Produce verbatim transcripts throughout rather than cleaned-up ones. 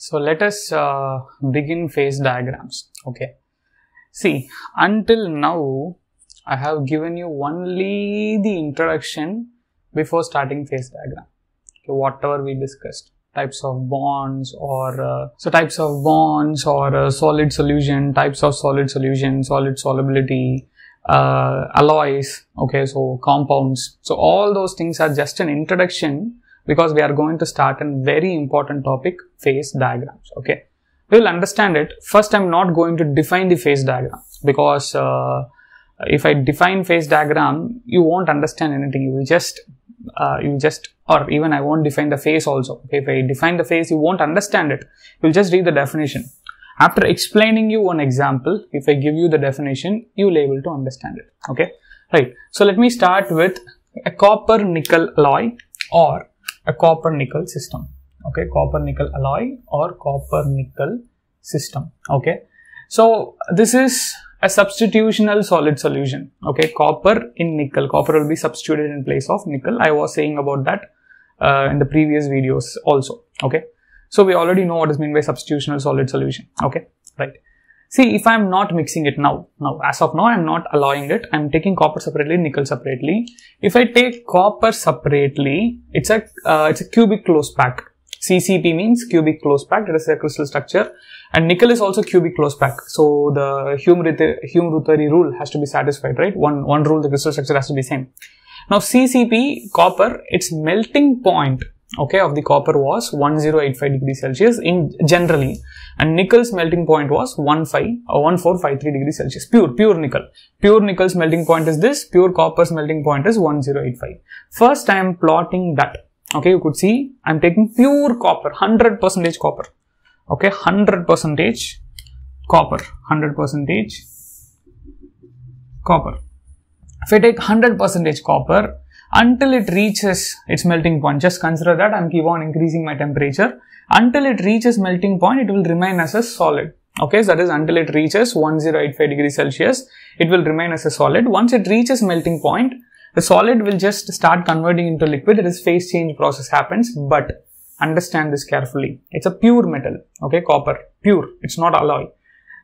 So let us uh, begin phase diagrams. Okay. See, until now I have given you only the introduction before starting phase diagram. Okay, whatever we discussed, types of bonds or uh, so types of bonds or uh, solid solution, types of solid solution, solid solubility, uh, alloys. Okay, so compounds. So all those things are just an introduction, because we are going to start a very important topic, phase diagrams. Okay, we will understand it. First, I am not going to define the phase diagram, because uh, if I define phase diagram, you won't understand anything. You will just, uh, you just, or even I won't define the phase also. Okay, if I define the phase, you won't understand it. You will just read the definition. After explaining you one example, if I give you the definition, you will able to understand it. Okay, right. So let me start with a copper nickel alloy or a copper nickel system. Okay, copper nickel alloy or copper nickel system. Okay, so this is a substitutional solid solution. Okay, copper in nickel. Copper will be substituted in place of nickel. I was saying about that uh, in the previous videos also. Okay, so we already know what is meant by substitutional solid solution. Okay, right. See, if I am not mixing it now, now as of now I am not alloying it. I am taking copper separately, nickel separately. If I take copper separately, it's a uh, it's a cubic close pack. C C P means cubic close pack. It is a crystal structure, and nickel is also cubic close pack. So the Hume-Rothery rule has to be satisfied, right? One one rule, the crystal structure has to be same. Now C C P copper, its melting point, okay, of the copper was ten eighty-five degrees Celsius in generally, and nickel's melting point was fifteen, uh, fourteen fifty-three degrees Celsius. Pure, pure nickel. Pure nickel's melting point is this. Pure copper's melting point is ten eighty-five. First, I am plotting that. Okay, you could see I am taking pure copper, one hundred percent copper. Okay, one hundred percent copper, one hundred percent copper. If I take one hundred percent copper, until it reaches its melting point, just consider that I am keep on increasing my temperature. Until it reaches melting point, it will remain as a solid. Okay, so that is until it reaches ten eighty-five degrees Celsius, it will remain as a solid. Once it reaches melting point, the solid will just start converting into liquid. It is phase change process happens, but understand this carefully. It's a pure metal. Okay, copper, pure, it's not alloy.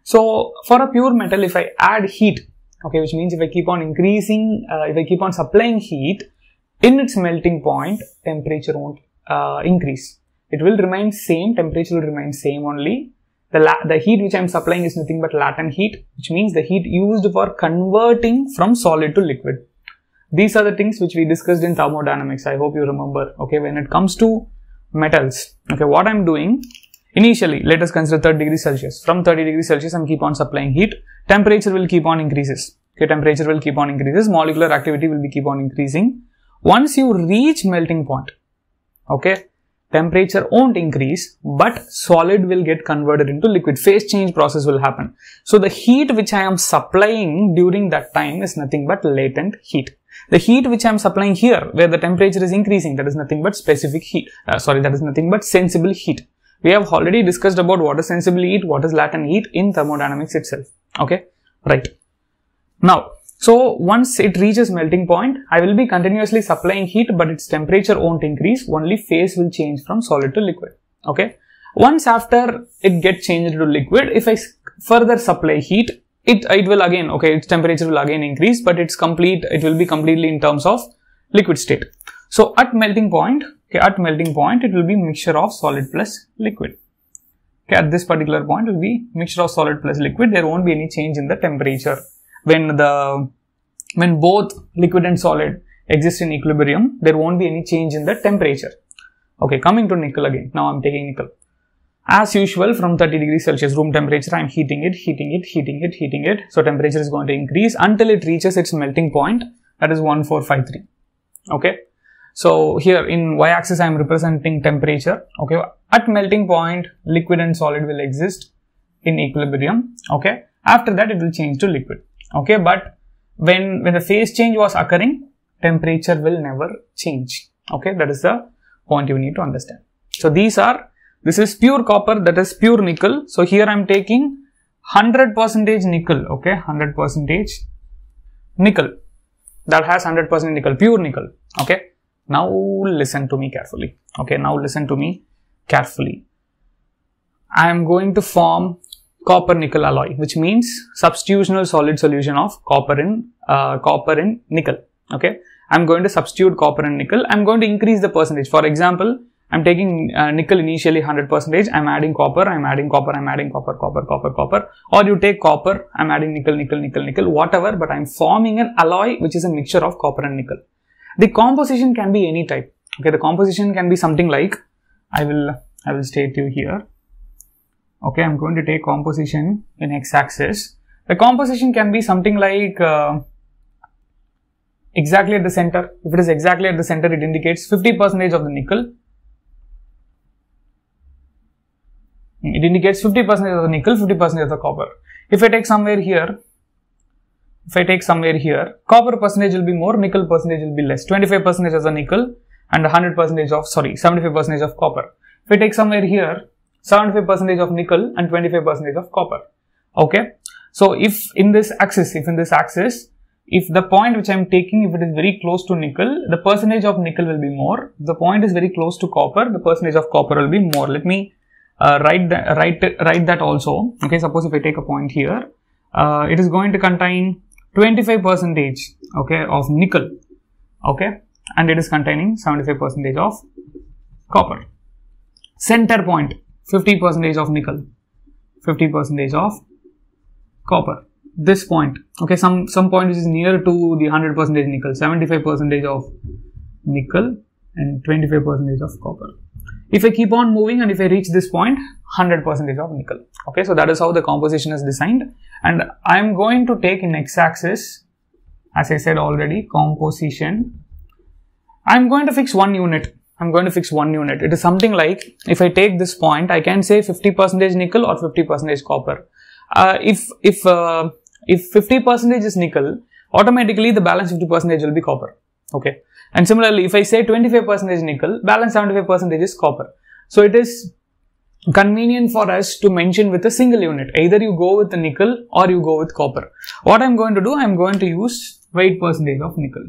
So for a pure metal, if I add heat, okay, which means if I keep on increasing, uh, if I keep on supplying heat, in its melting point, temperature won't uh, increase. It will remain same, temperature will remain same only. The, the heat which I am supplying is nothing but latent heat, which means the heat used for converting from solid to liquid. These are the things which we discussed in thermodynamics. I hope you remember. Okay, when it comes to metals, okay, what I am doing, initially, let us consider thirty degrees Celsius. From thirty degrees Celsius, I am keep on supplying heat. Temperature will keep on increases. Okay, temperature will keep on increases. Molecular activity will be keep on increasing. Once you reach melting point, okay, temperature won't increase, but solid will get converted into liquid. Phase change process will happen. So the heat which I am supplying during that time is nothing but latent heat. The heat which I am supplying here, where the temperature is increasing, that is nothing but specific heat. Uh, sorry, that is nothing but sensible heat. We have already discussed about what is sensible heat, what is latent heat in thermodynamics itself. Okay, right. Now, so once it reaches melting point, I will be continuously supplying heat, but its temperature won't increase. Only phase will change from solid to liquid. Okay, once after it gets changed to liquid, if I further supply heat, it it will again, okay, its temperature will again increase, but it's complete. It will be completely in terms of liquid state. So at melting point. Okay, at melting point, it will be mixture of solid plus liquid. Okay, at this particular point, it will be mixture of solid plus liquid. There won't be any change in the temperature. When the when both liquid and solid exist in equilibrium, there won't be any change in the temperature. Okay, coming to nickel again. Now I'm taking nickel. As usual, from thirty degrees Celsius room temperature, I'm heating it, heating it, heating it, heating it. So temperature is going to increase until it reaches its melting point. That is fourteen fifty-three. Okay. So here in y-axis I am representing temperature. Okay, at melting point liquid and solid will exist in equilibrium. Okay, after that it will change to liquid. Okay, but when when the phase change was occurring, temperature will never change. Okay, that is the point you need to understand. So these are, this is pure copper, that is pure nickel. So here I am taking one hundred percent nickel. Okay, one hundred percent nickel that has one hundred percent nickel, pure nickel. Okay. Now listen to me carefully. Okay, now listen to me carefully. I am going to form copper nickel alloy, which means substitutional solid solution of copper in uh, copper in nickel. Okay, I am going to substitute copper in nickel. I am going to increase the percentage. For example, I am taking uh, nickel initially one hundred percent. I am adding copper. I am adding copper. I am adding copper, copper, copper, copper. Or you take copper. I am adding nickel, nickel, nickel, nickel, whatever. But I am forming an alloy which is a mixture of copper and nickel. The composition can be any type. Okay, the composition can be something like, I will I will state you here. Okay, I'm going to take composition in x-axis. The composition can be something like uh, exactly at the center. If it is exactly at the center, it indicates fifty percent of the nickel. It indicates fifty percent of the nickel, fifty percent of the copper. If I take somewhere here, if I take somewhere here, copper percentage will be more, nickel percentage will be less. twenty-five percent as a nickel and one hundred percent of, sorry, seventy-five percent of copper. If I take somewhere here, seventy-five percent of nickel and twenty-five percent of copper. Okay. So, if in this axis, if in this axis, if the point which I am taking, if it is very close to nickel, the percentage of nickel will be more. If the point is very close to copper, the percentage of copper will be more. Let me uh, write, that, write, write that also. Okay. Suppose if I take a point here, uh, it is going to contain twenty-five percent, okay, of nickel. Okay. And it is containing seventy-five percent of copper. Center point. fifty percent of nickel, fifty percent of copper, this point, okay, some, some point which is near to the one hundred percent nickel, seventy-five percent of nickel and twenty-five percent of copper. If I keep on moving and if I reach this point, one hundred percent of nickel, okay, so that is how the composition is designed. And I am going to take in x-axis, as I said already, composition, I am going to fix one unit. I'm going to fix one unit. It is something like, if I take this point, I can say fifty percent nickel or fifty percent copper. Uh, if if uh, if fifty percent is nickel, automatically the balance fifty percent will be copper. Okay. And similarly, if I say twenty-five percent nickel, balance seventy-five percent is copper. So it is convenient for us to mention with a single unit. Either you go with the nickel or you go with copper. What I'm going to do, I'm going to use weight percentage of nickel.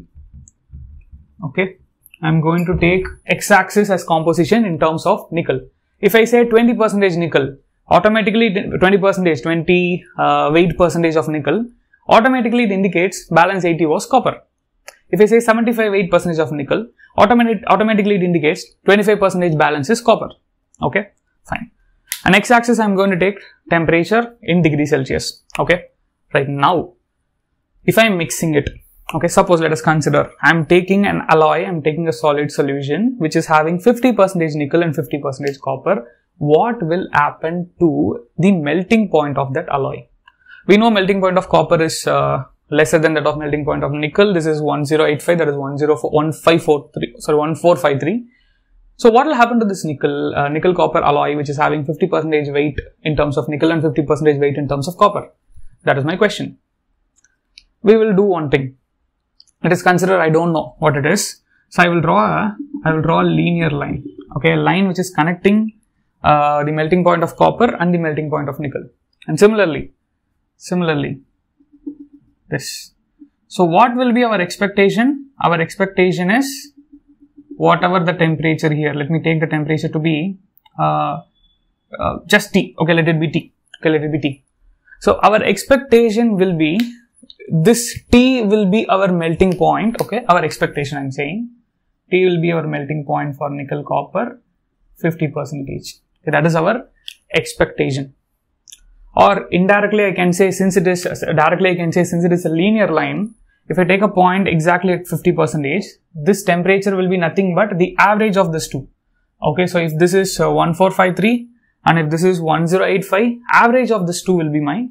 Okay. I am going to take x-axis as composition in terms of nickel. If I say twenty percent nickel, automatically twenty percent, twenty, uh, weight percentage of nickel, automatically it indicates balance eighty was copper. If I say seventy-five weight percentage of nickel, automatic, automatically it indicates twenty-five percent balance is copper. Okay, fine. And x-axis I am going to take temperature in degrees Celsius. Okay, right now, if I am mixing it, okay, suppose let us consider, I am taking an alloy, I am taking a solid solution which is having fifty percent nickel and fifty percent copper. What will happen to the melting point of that alloy? We know melting point of copper is uh, lesser than that of melting point of nickel. This is one thousand eighty-five, that is one thousand four, one five four three, sorry, one thousand four hundred fifty-three. So what will happen to this nickel, uh, nickel copper alloy which is having fifty percent weight in terms of nickel and fifty percent weight in terms of copper? That is my question. We will do one thing. Let us consider I don't know what it is. So I will draw a, I will draw a linear line. Okay, a line which is connecting uh, the melting point of copper and the melting point of nickel. And similarly, similarly, this. So what will be our expectation? Our expectation is whatever the temperature here. Let me take the temperature to be uh, uh, just T. Okay, let it be T. Okay, let it be T. So our expectation will be, this T will be our melting point, okay, our expectation I'm saying. T will be our melting point for nickel copper, fifty percent. Okay, that is our expectation. Or indirectly I can say, since it is, directly I can say since it is a linear line, if I take a point exactly at fifty percent, this temperature will be nothing but the average of this two. Okay, so if this is uh, one thousand four hundred fifty-three and if this is one thousand eighty-five, average of this two will be my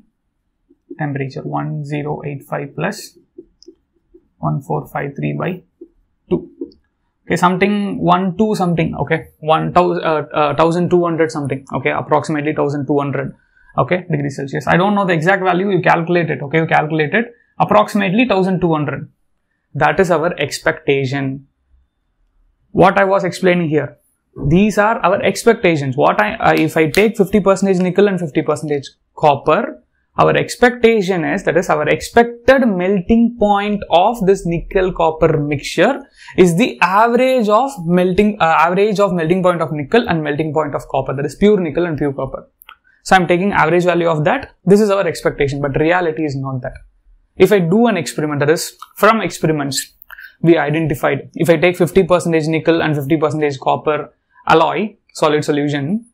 temperature, one thousand eighty-five plus one thousand four hundred fifty-three by two. Okay, something twelve something. Okay, one thousand two hundred something. Okay, approximately one thousand two hundred. Okay, degrees Celsius. I don't know the exact value. You calculate it. Okay, you calculate it. Approximately one thousand two hundred. That is our expectation. What I was explaining here. These are our expectations. What I, I if I take fifty percent nickel and fifty percent copper. Our expectation is, that is our expected melting point of this nickel copper mixture is the average of melting, uh, average of melting point of nickel and melting point of copper, that is pure nickel and pure copper. So I'm taking average value of that. This is our expectation, but reality is not that. If I do an experiment, that is, from experiments, we identified, if I take fifty percent nickel and fifty percent copper alloy, solid solution,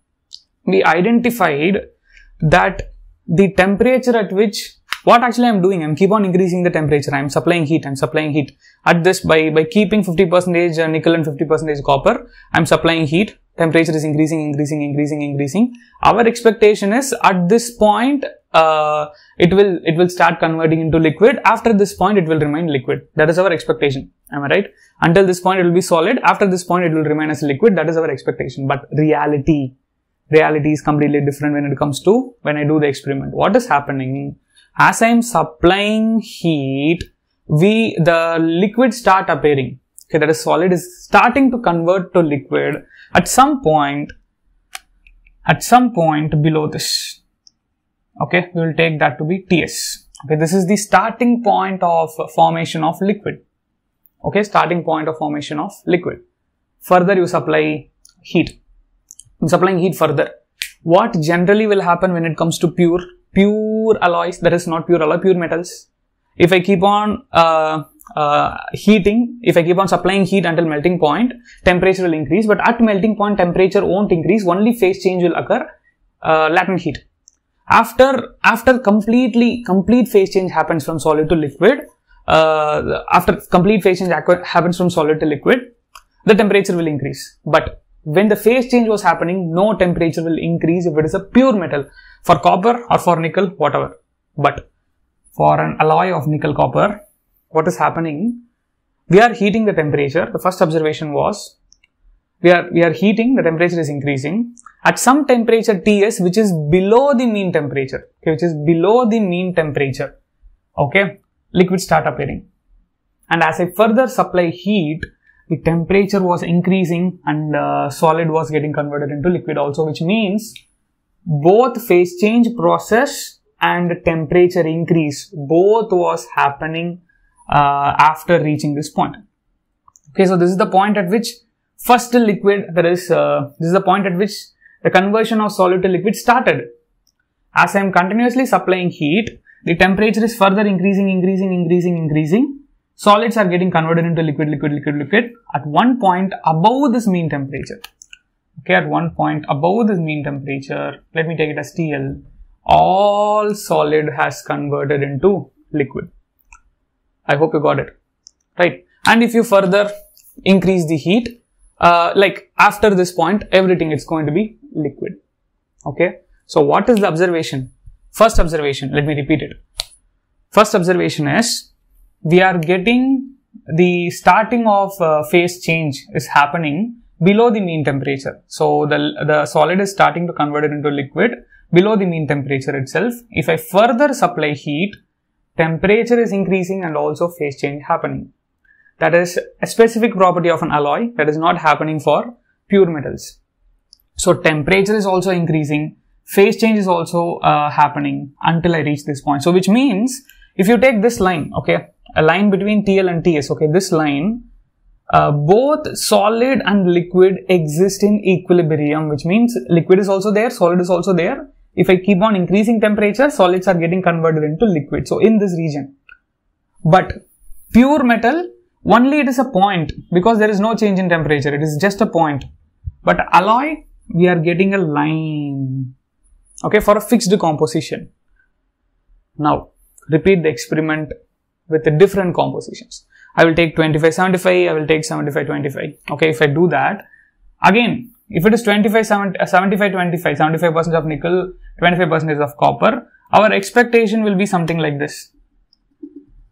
we identified that the temperature at which, what actually I'm doing, I'm keep on increasing the temperature, I'm supplying heat, I'm supplying heat. At this, by, by keeping fifty percent nickel and fifty percent copper, I'm supplying heat, temperature is increasing, increasing, increasing, increasing. Our expectation is at this point, uh, it will, it will start converting into liquid. After this point, it will remain liquid. That is our expectation. Am I right? Until this point, it will be solid. After this point, it will remain as liquid. That is our expectation. But reality, reality is completely different when it comes to, when I do the experiment. What is happening? As I am supplying heat, we, the liquid start appearing. Okay, that is solid is starting to convert to liquid at some point, at some point below this. Okay, we will take that to be T S. Okay, this is the starting point of formation of liquid. Okay, starting point of formation of liquid. Further, you supply heat. I'm supplying heat further. What generally will happen when it comes to pure pure alloys, that is not pure alloy, pure metals. If I keep on uh, uh, heating, if I keep on supplying heat until melting point, temperature will increase. But at melting point, temperature won't increase. Only phase change will occur, uh, latent heat. After after completely complete phase change happens from solid to liquid. Uh, after complete phase change happens from solid to liquid, the temperature will increase. But when the phase change was happening, no temperature will increase if it is a pure metal, for copper or for nickel, whatever. But for an alloy of nickel copper, what is happening? We are heating the temperature. The first observation was, we are, we are heating, the temperature is increasing. At some temperature T S, which is below the mean temperature, okay, which is below the mean temperature, okay, liquid start appearing. And as I further supply heat, the temperature was increasing and uh, solid was getting converted into liquid also, which means both phase change process and temperature increase, both was happening uh, after reaching this point. Okay, so this is the point at which first liquid, that is, uh, this is the point at which the conversion of solid to liquid started. As I am continuously supplying heat, the temperature is further increasing, increasing, increasing, increasing. Solids are getting converted into liquid, liquid, liquid, liquid. At one point above this mean temperature. Okay, at one point above this mean temperature, let me take it as T L. All solid has converted into liquid. I hope you got it. Right. And if you further increase the heat, uh, like after this point, everything is going to be liquid. Okay. So what is the observation? First observation, let me repeat it. First observation is, we are getting the starting of uh, phase change is happening below the mean temperature. So the, the solid is starting to convert it into liquid below the mean temperature itself. If I further supply heat, temperature is increasing and also phase change happening. That is a specific property of an alloy that is not happening for pure metals. So temperature is also increasing. Phase change is also uh, happening until I reach this point. So which means if you take this line, okay, a line between T L and T S, okay, this line, uh, both solid and liquid exist in equilibrium, which means liquid is also there, solid is also there. If I keep on increasing temperature, solids are getting converted into liquid. So in this region, but pure metal, only it is a point because there is no change in temperature. It is just a point, but alloy, we are getting a line, okay, for a fixed composition. Now repeat the experiment with the different compositions. I will take twenty-five seventy-five, I will take seventy-five twenty-five. Okay, if I do that, again, if it is twenty-five seventy-five, twenty-five, seventy-five percent of nickel, twenty-five percent of copper, our expectation will be something like this.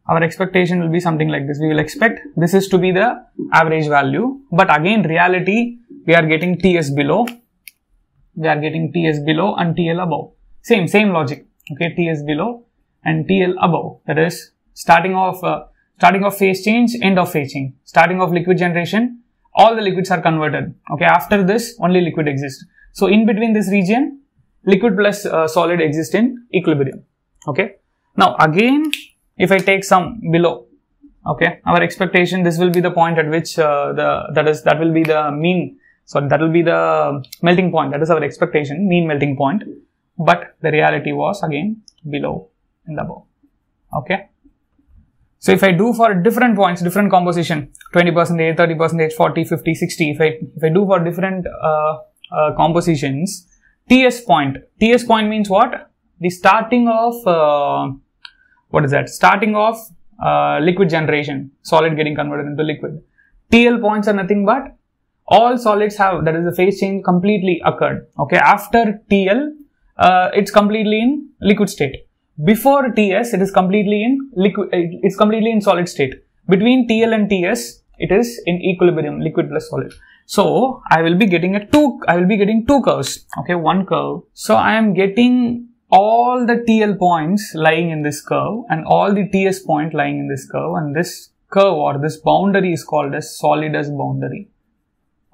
Our expectation will be something like this. We will expect this is to be the average value. But again, reality, we are getting T S below. We are getting T S below and T L above. Same, same logic. Okay, T S below and T L above. That is, starting off, uh, starting of phase change, end of phase change, starting of liquid generation, all the liquids are converted. Okay, after this, only liquid exists. So in between this region, liquid plus uh, solid exist in equilibrium. Okay. Now again, if I take some below, okay, our expectation, this will be the point at which uh, the, that is, that will be the mean, so that will be the melting point. That is our expectation, mean melting point. but the reality was again below and above. Okay. So if I do for different points, different composition, twenty percent, thirty percent, forty, fifty, sixty, if I, if I do for different uh, uh, compositions, T S point, T S point means what? The starting of, uh, what is that? Starting of uh, liquid generation, solid getting converted into liquid. T L points are nothing but all solids have, that is the phase change completely occurred. Okay, after T L, uh, it's completely in liquid state. Before T S, it is completely in liquid, it's completely in solid state. Between T L and T S, it is in equilibrium, liquid plus solid. So I will be getting a two, I will be getting two curves. Okay, one curve. So I am getting all the T L points lying in this curve and all the T S point lying in this curve, and this curve or this boundary is called as solidus boundary.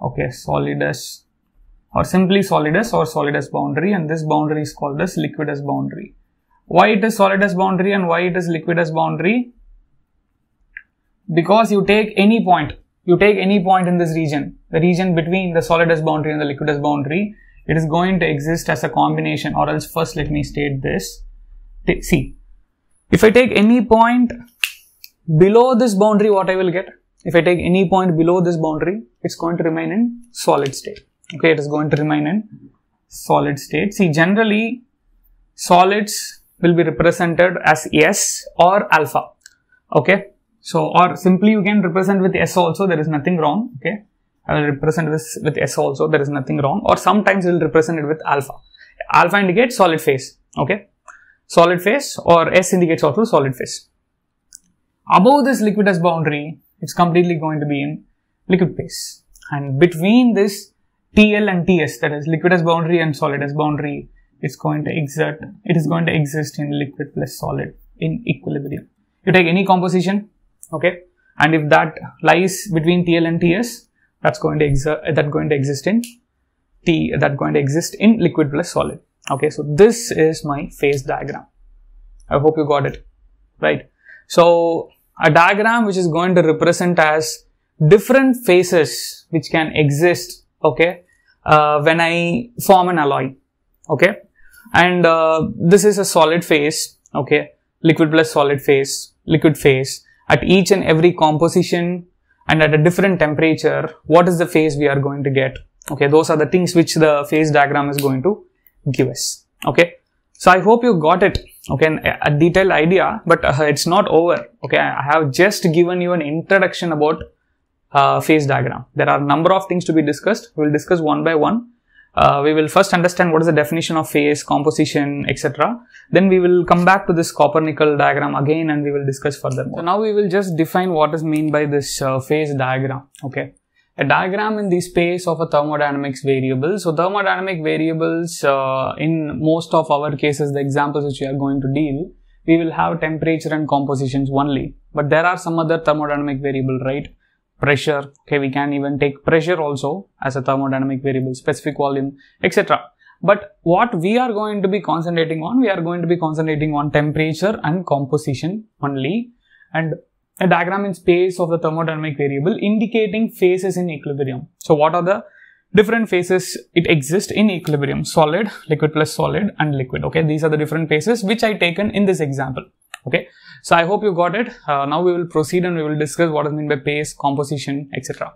Okay, solidus or simply solidus or solidus boundary, and this boundary is called as liquidus boundary. Why it is solid as boundary and why it is liquid as boundary? Because you take any point, you take any point in this region, the region between the solid as boundary and the liquid as boundary, it is going to exist as a combination, or else first let me state this. See, if I take any point below this boundary, what I will get? If I take any point below this boundary, it's going to remain in solid state. Okay, it is going to remain in solid state. See, generally solids will be represented as S or alpha. Okay, so or simply you can represent with S also, there is nothing wrong. Okay, I will represent this with S also, there is nothing wrong, or sometimes we will represent it with alpha. Alpha indicates solid phase. Okay, solid phase, or S indicates also solid phase. Above this liquidus boundary, it's completely going to be in liquid phase, and between this T L and T S, that is liquidus boundary and solidus boundary, it's going to exert, it is going to exist in liquid plus solid in equilibrium. You take any composition, okay, and if that lies between T L and T S, that's going to exert, that going to exist in T, that going to exist in liquid plus solid. Okay, so this is my phase diagram. I hope you got it, right? So a diagram which is going to represent as different phases which can exist, okay, uh, when I form an alloy. Okay, and uh, this is a solid phase, okay, liquid plus solid phase, liquid phase. At each and every composition and at a different temperature, what is the phase we are going to get? Okay, those are the things which the phase diagram is going to give us. Okay, so I hope you got it, okay, a detailed idea, but uh, it's not over. Okay, I have just given you an introduction about uh, phase diagram. There are a number of things to be discussed. We will discuss one by one. Uh, we will first understand what is the definition of phase, composition, et cetera. Then we will come back to this Copernical diagram again and we will discuss further more. So now we will just define what is meant by this uh, phase diagram. Okay, a diagram in the space of a thermodynamics variable. So thermodynamic variables, uh, in most of our cases, the examples which we are going to deal, we will have temperature and compositions only. But there are some other thermodynamic variable, right? Pressure, okay, we can even take pressure also as a thermodynamic variable, specific volume, et cetera. But what we are going to be concentrating on, we are going to be concentrating on temperature and composition only, and a diagram in space of the thermodynamic variable indicating phases in equilibrium. So what are the different phases it exists in equilibrium? Solid, liquid plus solid, and liquid. Okay, these are the different phases which I taken in this example. Okay, so I hope you got it. Uh, now we will proceed and we will discuss what is meant by phase, composition, et cetera.